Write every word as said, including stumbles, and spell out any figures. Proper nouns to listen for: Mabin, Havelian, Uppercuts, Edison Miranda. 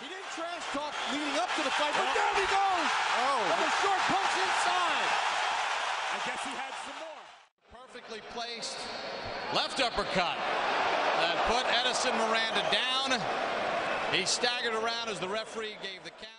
He didn't trash talk leading up to the fight, but oh. Down he goes! Oh. Another short punch inside. I guess he had some more. Perfectly placed left uppercut that put Edison Miranda down. He staggered around as the referee gave the count.